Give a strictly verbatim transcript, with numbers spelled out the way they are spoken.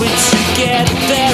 we together.